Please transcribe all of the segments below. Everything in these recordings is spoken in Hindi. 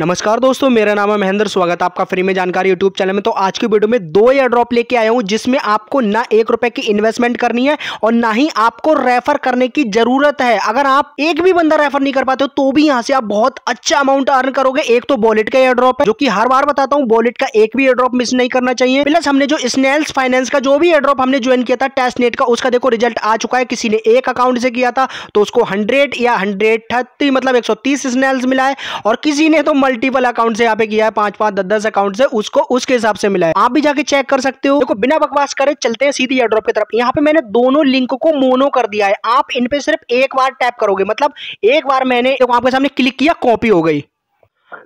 नमस्कार दोस्तों, मेरा नाम है महेंद्र। स्वागत है आपका फ्री में जानकारी यूट्यूब चैनल में। तो आज की वीडियो में दो एयर ड्रॉप लेके आया हूं जिसमें आपको ना ₹1 की इन्वेस्टमेंट करनी है और ना ही आपको रेफर करने की जरूरत है। अगर आप एक भी बंदा रेफर नहीं कर पाते हो तो भी यहां से आप बहुत अच्छा अमाउंट अर्न करोगे। एक तो बॉलेट का एयर ड्रॉप है जो कि हर बार बताता हूँ, बॉलेट का एक भी एयर ड्रॉप मिस नहीं करना चाहिए। प्लस हमने जो स्नेल्स फाइनेंस का जो भी एयर ड्रॉप हमने ज्वाइन किया था टेस्ट नेट का, उसका देखो रिजल्ट आ चुका है। किसी ने एक अकाउंट से किया था तो उसको 130 मतलब 130 स्नेल्स मिला है, और किसी ने तो मल्टीपल अकाउंट से यहाँ पे किया है, 5-5, 10-10 अकाउंट से, उसको उसके हिसाब से मिला है। आप भी जाके चेक कर सकते हो। देखो बिना बकवास करे चलते हैं सीधी एयर ड्रॉप की तरफ। यहाँ पे मैंने दोनों लिंक को मोनो कर दिया है। आप इन पे सिर्फ एक बार टैप करोगे, मतलब एक बार मैंने आपके सामने क्लिक किया, कॉपी हो गई।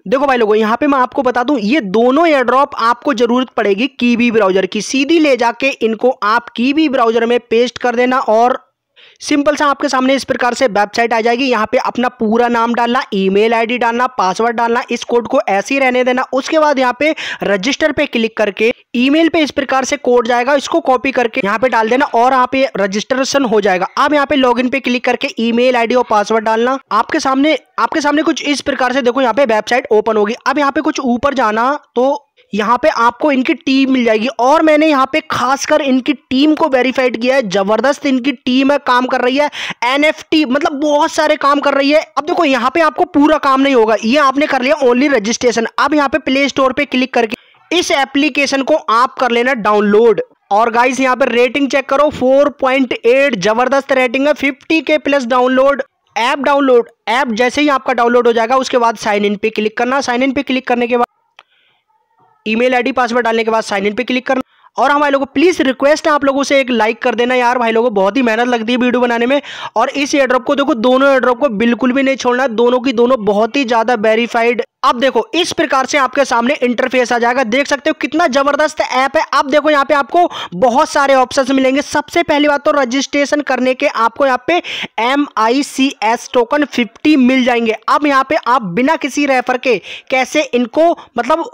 देखो भाई लोगों, यहाँ पे मैं आपको बता दूं, ये दोनों एयर ड्रॉप आपको जरूरत पड़ेगी कीबी ब्राउजर की। सीधी ले जाके इनको आप कीबी ब्राउजर में पेस्ट कर देना और सिंपल सा आपके सामने इस प्रकार से वेबसाइट आ जाएगी। यहाँ पे अपना पूरा नाम डालना, ईमेल आईडी डालना, पासवर्ड डालना, इस कोड को ऐसे ही रहने देना। उसके बाद यहाँ पे रजिस्टर पे क्लिक करके ईमेल पे इस प्रकार से कोड जाएगा, इसको कॉपी करके यहाँ पे डाल देना और यहाँ पे रजिस्ट्रेशन हो जाएगा। अब यहाँ पे लॉगिन पे क्लिक करके ईमेल आईडी और पासवर्ड डालना। आपके सामने कुछ इस प्रकार से देखो यहाँ पे वेबसाइट ओपन होगी। अब यहाँ पे कुछ ऊपर जाना तो यहाँ पे आपको इनकी टीम मिल जाएगी, और मैंने यहाँ पे खासकर इनकी टीम को वेरीफाइड किया है। जबरदस्त इनकी टीम है, काम कर रही है, एनएफटी मतलब बहुत सारे काम कर रही है। अब देखो यहाँ पे आपको पूरा काम नहीं होगा, ये आपने कर लिया ओनली रजिस्ट्रेशन। अब यहाँ पे प्ले स्टोर पे क्लिक करके इस एप्लीकेशन को आप कर लेना डाउनलोड। और गाइस यहाँ पे रेटिंग चेक करो, 4.8 जबरदस्त रेटिंग है, 50K+ डाउनलोड ऐप। जैसे ही आपका डाउनलोड हो जाएगा उसके बाद साइन इन पे क्लिक करना। साइन इन पे क्लिक करने के बाद ईमेल आईडी पासवर्ड डालने के बाद साइन इन पे क्लिक करना। और हमारे लोगों प्लीज रिक्वेस्ट है, आप लोगों से एक लाइक कर देना यार। भाई लोगों बहुत ही मेहनत लगती है वीडियो बनाने में। और इस एयर ड्रॉप को देखो, दोनों एयर ड्रॉप को बिल्कुल भी नहीं छोड़ना, दोनों की दोनों बहुत ही ज्यादा वेरीफाइड। अब देखो इस प्रकार से आपके सामने इंटरफेस आ जाएगा, देख सकते हो कितना जबरदस्त ऐप है। अब देखो यहाँ पे आपको बहुत सारे ऑप्शंस मिलेंगे। सबसे पहली बात तो रजिस्ट्रेशन करने के आपको यहाँ पे MICS टोकन 50 मिल जाएंगे। अब यहाँ पे आप बिना किसी रेफर के कैसे इनको मतलब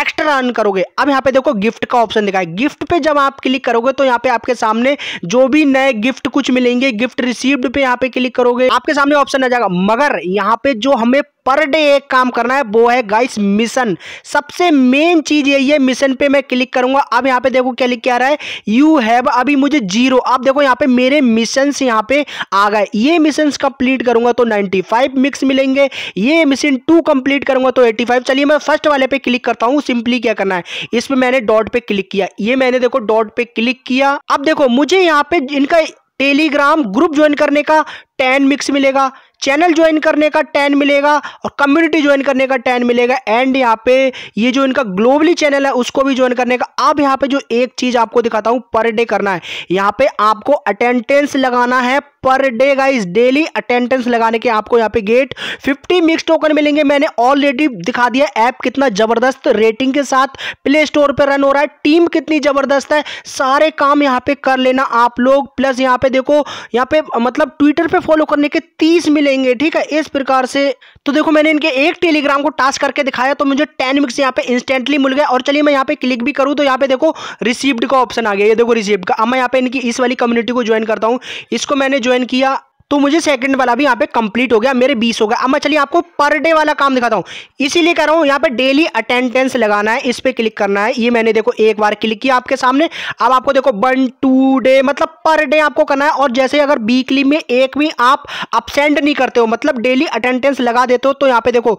एक्स्ट्रा अर्न करोगे। अब यहाँ पे देखो गिफ्ट का ऑप्शन दिखाए, गिफ्ट पे जब आप क्लिक करोगे तो यहाँ पे आपके सामने जो भी नए गिफ्ट कुछ मिलेंगे, गिफ्ट रिसीव्ड पे यहाँ पे क्लिक करोगे आपके सामने ऑप्शन आ जाएगा। मगर यहाँ पे जो हमें पर डे एक काम करना है वो है गाइस मिशन। सबसे मेन चीज यही है, मिशन पे मैं क्लिक करूंगा। अब यहाँ पे देखो क्या लिख के आ रहा है, यू हैव अभी मुझे 0। अब देखो यहाँ पे मेरे मिशंस यहाँ पे आ गए। ये मिशंस कंप्लीट करूंगा तो 95 मिक्स मिलेंगे, ये मिशन 2 कंप्लीट करूंगा तो 85। चलिए मैं फर्स्ट वाले पे क्लिक करता हूँ। सिंपली क्या करना है, इस पर मैंने डॉट पे क्लिक किया, ये मैंने देखो डॉट पे क्लिक किया। अब देखो मुझे यहाँ पे इनका टेलीग्राम ग्रुप ज्वाइन करने का 10 मिक्स मिलेगा, चैनल ज्वाइन करने का 10 मिलेगा और कम्युनिटी ज्वाइन करने का 10 मिलेगा। एंड यहाँ पे ये जो इनका ग्लोबली चैनल है उसको भी ज्वाइन करने का। अब यहाँ पे जो एक चीज आपको दिखाता हूँ पर डे करना है, यहाँ पे आपको अटेंडेंस लगाना है per day guys. Daily attendance लगाने के आपको यहाँ पे गेट 50 मिक्स टोकन मिलेंगे। मैंने ऑलरेडी दिखा दिया ऐप कितना जबरदस्त रेटिंग के साथ प्ले स्टोर पर रन हो रहा है, टीम कितनी जबरदस्त है, सारे काम यहाँ पे कर लेना आप लोग। प्लस यहाँ पे देखो यहाँ पे मतलब ट्विटर पे फॉलो करने के 30 मिलेंगे, ठीक है। इस प्रकार से तो देखो मैंने इनके एक टेलीग्राम को टास्क करके दिखाया तो मुझे 10 मिक्स यहाँ पे इंस्टेंटली मिल गए। और चलिए मैं यहाँ पे क्लिक भी करूँ तो यहाँ पे देखो रिसीव्ड का ऑप्शन आ गया, ये देखो रिसीव्ड का। अब मैं यहाँ पे इनकी इस वाली कम्युनिटी को ज्वाइन करता हूँ, इसको मैंने ज्वाइन किया तो मुझे सेकंड वाला भी यहाँ पे कंप्लीट हो गया, मेरे 20 हो गया। अब मैं चलिए आपको पर डे वाला काम दिखाता हूँ, इसीलिए कह रहा हूँ यहाँ पे डेली अटेंडेंस लगाना है, इस पे क्लिक करना है। ये मैंने देखो एक बार क्लिक किया आपके सामने। अब आपको देखो 1-2 डे मतलब पर डे आपको करना है। और जैसे अगर वीकली में एक भी आप अपसेंड नहीं करते हो मतलब डेली अटेंडेंस लगा देते हो तो यहाँ पे देखो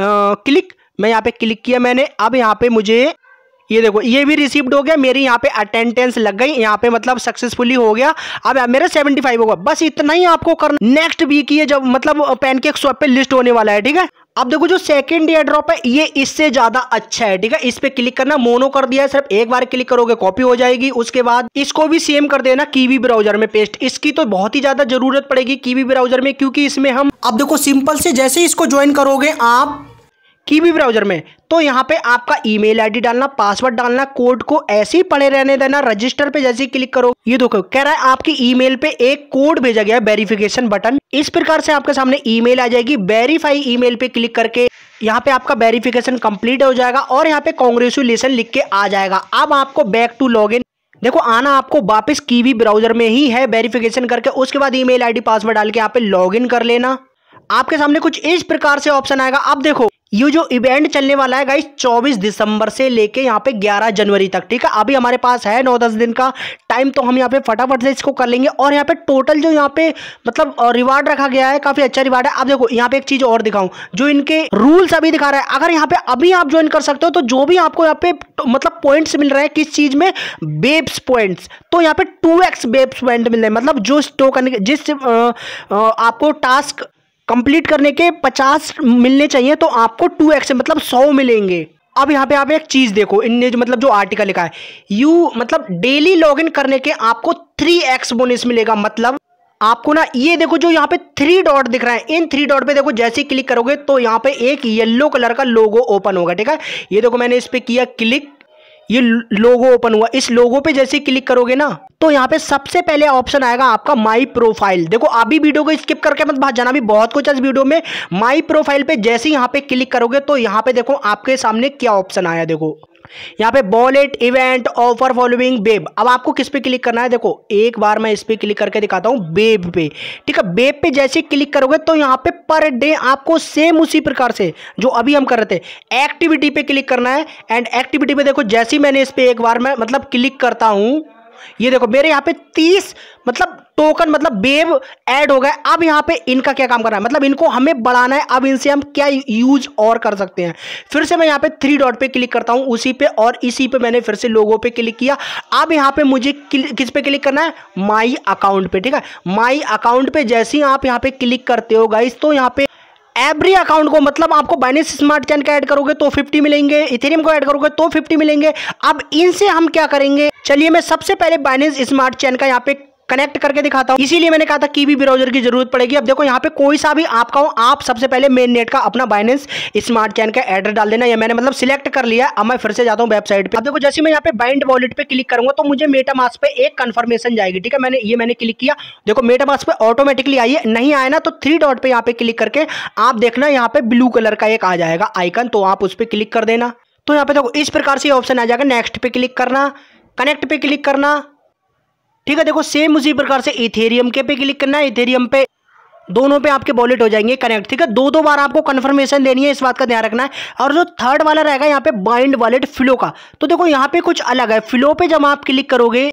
क्लिक, मैं यहाँ पे क्लिक किया मैंने। अब यहाँ पे मुझे ये देखो ये भी रिसीव्ड हो गया, मेरी यहाँ पे अटेंडेंस लग गई, यहाँ पे मतलब सक्सेसफुली हो गया। अब मेरा 75 होगा। बस इतना ही आपको करना। नेक्स्ट वीक ये जब मतलब पैनकेक स्वैप पे लिस्ट होने वाला है, ठीक है। अब देखो जो सेकंड एयर ड्रॉप है ये इससे ज्यादा अच्छा है, ठीक है। इस पे क्लिक करना, मोनो कर दिया है, सिर्फ एक बार क्लिक करोगे कॉपी हो जाएगी। उसके बाद इसको भी सेम कर देना कीवी ब्राउजर में पेस्ट। इसकी तो बहुत ही ज्यादा जरूरत पड़ेगी कीवी ब्राउजर में, क्योंकि इसमें हम अब देखो सिंपल से जैसे इसको ज्वाइन करोगे आप कीवी ब्राउजर में तो यहाँ पे आपका ईमेल आईडी डालना, पासवर्ड डालना, कोड को ऐसे ही पड़े रहने देना। रजिस्टर पे जैसे ही क्लिक करो ये देखो कह रहा है आपकी ईमेल पे एक कोड भेजा गया है, वेरिफिकेशन बटन। इस प्रकार से आपके सामने ईमेल आ जाएगी, वेरीफाई ईमेल पे क्लिक करके यहाँ पे आपका वेरिफिकेशन कंप्लीट हो जाएगा और यहाँ पे कांग्रेचुलेशन लिख के आ जाएगा। अब आपको बैक टू लॉगिन, देखो आना आपको वापस कीवी ब्राउजर में ही है वेरिफिकेशन करके। उसके बाद ईमेल आईडी पासवर्ड डाल के यहाँ पे लॉगिन कर लेना। आपके सामने कुछ इस प्रकार से ऑप्शन आएगा। अब देखो ये जो इवेंट चलने वाला है गाइस 24 दिसंबर से लेके यहाँ पे 11 जनवरी तक, ठीक है। अभी हमारे पास है 9-10 दिन का टाइम, तो हम यहाँ पे फटाफट से इसको कर लेंगे। और यहाँ पे टोटल जो यहाँ पे मतलब रिवार्ड रखा गया है काफ़ी अच्छा रिवार्ड है। आप देखो यहाँ पे एक चीज़ और दिखाऊं, जो इनके रूल्स अभी दिखा रहा है, अगर यहाँ पे अभी आप ज्वाइन कर सकते हो तो जो भी आपको यहाँ पे मतलब पॉइंट्स मिल रहे हैं किस चीज़ में, बैप्स पॉइंट्स, तो यहाँ पे 2x बैप्स पॉइंट मिल रहे हैं। मतलब जो टोकन जिस आपको टास्क कंप्लीट करने के 50 मिलने चाहिए तो आपको 2x मतलब 100 मिलेंगे। अब यहाँ पे आप एक चीज़ देखो, इनने मतलब जो आर्टिकल लिखा है यू मतलब डेली लॉगिन करने के आपको 3x बोनस मिलेगा। मतलब आपको ना ये देखो जो यहाँ पे 3 डॉट दिख रहा है, इन 3 डॉट पे देखो जैसे ही क्लिक करोगे तो यहाँ पे एक येलो कलर का लोगो ओपन होगा, ठीक है। ये देखो मैंने इस पर किया क्लिक, ये लोगो ओपन हुआ। इस लोगो पे जैसे क्लिक करोगे ना तो यहाँ पे सबसे पहले ऑप्शन आएगा आपका माई प्रोफाइल। देखो अभी वीडियो को स्किप करके मत भाग जाना, भी बहुत कुछ इस वीडियो में। माई प्रोफाइल पे जैसे यहाँ पे क्लिक करोगे तो यहाँ पे देखो आपके सामने क्या ऑप्शन आया, देखो यहाँ पे बॉलेट इवेंट ऑफर फॉलोइंग बेब। अब आपको किस पे क्लिक करना है, देखो एक बार मैं इस पे क्लिक करके दिखाता हूँ, बेब पे, ठीक है। बेब पे जैसे क्लिक करोगे तो यहाँ पे पर डे आपको सेम उसी प्रकार से जो अभी हम कर रहे थे एक्टिविटी पे क्लिक करना है। एंड एक्टिविटी पे देखो जैसे ही मैंने इस पे एक बार मैं मतलब क्लिक करता हूँ, ये देखो मेरे यहाँ पे 30 मतलब टोकन मतलब बेब ऐड हो गए। अब यहाँ पे इनका क्या काम करना है, मतलब इनको हमें बढ़ाना है। अब इनसे हम क्या यूज और कर सकते हैं, फिर से मैं यहाँ पे 3 डॉट पे क्लिक करता हूँ उसी पे, और इसी पे मैंने फिर से लोगों पे क्लिक किया। अब यहाँ पे मुझे किस पे क्लिक करना है, माई अकाउंट पे, ठीक है। माई अकाउंट पे जैसे ही आप यहाँ पे क्लिक करते हो गाइस तो यहाँ पे एवरी अकाउंट को मतलब आपको बाइनेंस स्मार्ट चैन का ऐड करोगे तो 50 मिलेंगे, इथेरियम को ऐड करोगे तो 50 मिलेंगे। अब इनसे हम क्या करेंगे, चलिए मैं सबसे पहले बाइनेंस स्मार्ट चैन का यहाँ पे कनेक्ट करके दिखाता हूँ। इसीलिए मैंने कहा था कीबी ब्राउजर की जरूरत पड़ेगी। अब देखो यहाँ पे कोई सा भी आपका हो, आप सबसे पहले मेन नेट का अपना बाइनेंस स्मार्ट चैन का एड्रेस डाल देना। ये मैंने मतलब सिलेक्ट कर लिया। अब मैं फिर से जाता हूँ वेबसाइट पे। अब देखो जैसे मैं यहाँ पे बाइंड वॉलेट पे क्लिक करूंगा तो मुझे मेटामास्क पे एक कन्फर्मेशन जाएगी, ठीक है। मैंने क्लिक किया, देखो मेटामास्क पे ऑटोमेटिकली आई है। नहीं आया ना तो 3 डॉट पे यहाँ पे क्लिक करके आप देखना यहाँ पे ब्लू कलर का एक आ जाएगा आइकन, तो आप उस पर क्लिक कर देना। तो यहाँ पे देखो इस प्रकार से ऑप्शन आ जाएगा, नेक्स्ट पे क्लिक करना, कनेक्ट पे क्लिक करना, ठीक है। देखो सेम उसी प्रकार से इथेरियम के पे क्लिक करना है, इथेरियम पे दोनों पे आपके वॉलेट हो जाएंगे कनेक्ट, ठीक है। 2-2 बार आपको कन्फर्मेशन देनी है, इस बात का ध्यान रखना है। और जो थर्ड वाला रहेगा यहाँ पे बाइंड वॉलेट फ्लो का, तो देखो यहाँ पे कुछ अलग है। फ्लो पे जब आप क्लिक करोगे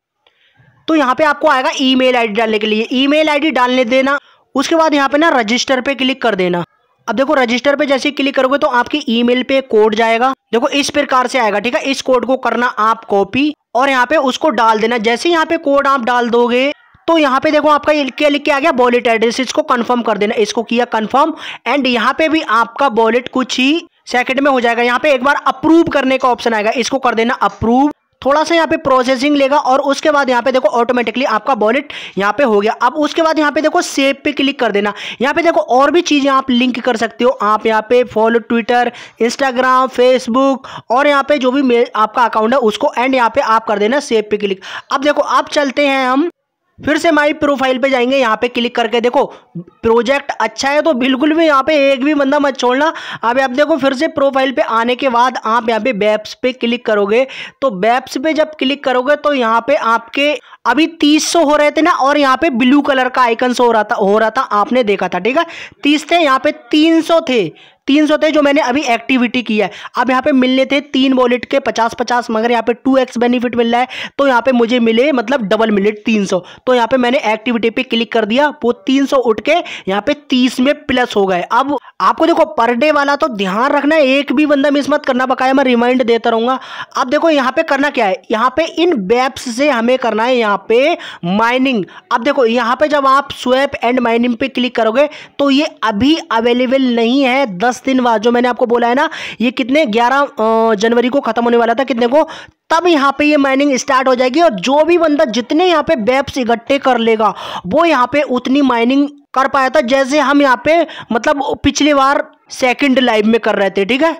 तो यहाँ पे आपको आएगा ईमेल आईडी डालने के लिए, ईमेल आईडी डालने देना। उसके बाद यहाँ पे ना रजिस्टर पे क्लिक कर देना। अब देखो रजिस्टर पे जैसे क्लिक करोगे तो आपकी ईमेल पे कोड जाएगा, देखो इस प्रकार से आएगा, ठीक है। इस कोड को करना आप कॉपी और यहाँ पे उसको डाल देना। जैसे यहाँ पे कोड आप डाल दोगे तो यहाँ पे देखो आपका क्या लिख के आ गया, वॉलेट एड्रेस। इसको कंफर्म कर देना, इसको किया कंफर्म। एंड यहाँ पे भी आपका वॉलेट कुछ ही सेकंड में हो जाएगा। यहाँ पे एक बार अप्रूव करने का ऑप्शन आएगा, इसको कर देना अप्रूव। थोड़ा सा यहाँ पे प्रोसेसिंग लेगा और उसके बाद यहाँ पे देखो ऑटोमेटिकली आपका वॉलेट यहाँ पे हो गया। अब उसके बाद यहाँ पे देखो सेव पे क्लिक कर देना। यहाँ पे देखो और भी चीज़ें आप लिंक कर सकते हो। आप यहाँ पे फॉलो ट्विटर, इंस्टाग्राम, फेसबुक और यहाँ पे जो भी आपका अकाउंट है उसको, एंड यहाँ पे आप कर देना सेव पे क्लिक। अब देखो अब चलते हैं हम फिर से माई प्रोफाइल पे जाएंगे। यहाँ पे क्लिक करके देखो प्रोजेक्ट अच्छा है तो बिल्कुल भी यहाँ पे एक भी बंदा मत छोड़ना। अब आप देखो फिर से प्रोफाइल पे आने के बाद आप यहाँ पे बैप्स पे क्लिक करोगे तो बैप्स पे जब क्लिक करोगे तो यहाँ पे आपके अभी 300 हो रहे थे ना, और यहाँ पे ब्लू कलर का आइकन हो रहा था आपने देखा था, ठीक है। 30 थे, यहाँ पे 300 थे जो मैंने अभी एक्टिविटी किया है। अब यहाँ पे मिलने थे 3 वॉलेट के 50-50, मगर यहाँ पे 2x बेनिफिट मिल रहा है तो यहाँ पे मुझे मिले मतलब डबल मिले 300। तो यहाँ पे मैंने एक्टिविटी पे क्लिक कर दिया, वो 300 उठ के यहाँ पे 30 में प्लस हो गए। अब आपको देखो पर डे वाला तो ध्यान रखना है, एक भी बंदा मिस मत करना, बकाया मैं रिमाइंड देता रहूँगा। अब देखो यहाँ पे करना क्या है, यहाँ पे इन बैप्स से हमें करना है यहाँ पे माइनिंग। अब देखो यहाँ पे जब आप स्वैप एंड माइनिंग पे क्लिक करोगे तो ये अभी अवेलेबल नहीं है। 10 दिन बाद जो मैंने आपको बोला है ना, ये कितने 11 जनवरी को खत्म होने वाला था, कितने को, तब यहाँ पे ये माइनिंग स्टार्ट हो जाएगी। और जो भी बंदा जितने यहाँ पे बैप्स इकट्ठे कर लेगा वो यहाँ पे उतनी माइनिंग कर पाया था, जैसे हम यहाँ पे मतलब पिछली बार सेकंड लाइव में कर रहे थे, ठीक है।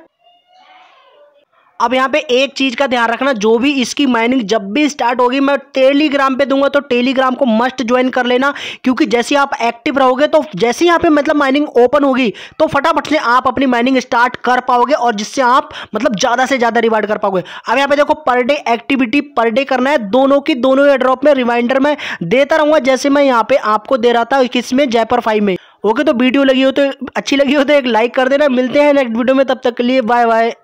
अब यहाँ पे एक चीज़ का ध्यान रखना, जो भी इसकी माइनिंग जब भी स्टार्ट होगी मैं टेलीग्राम पे दूंगा, तो टेलीग्राम को मस्ट ज्वाइन कर लेना, क्योंकि जैसे आप एक्टिव रहोगे तो जैसे यहाँ पे मतलब माइनिंग ओपन होगी तो फटाफट से आप अपनी माइनिंग स्टार्ट कर पाओगे, और जिससे आप मतलब ज़्यादा से ज़्यादा रिवार्ड कर पाओगे। अब यहाँ पे देखो per day activity per day करना है, दोनों की दोनों एयरड्रॉप में रिमाइंडर में देता रहूँगा, जैसे मैं यहाँ पर आपको दे रहा था किस में, जयपर 5 में। ओके, तो वीडियो अच्छी लगी हो तो एक लाइक कर देना। मिलते हैं नेक्स्ट वीडियो में, तब तक के लिए बाय बाय।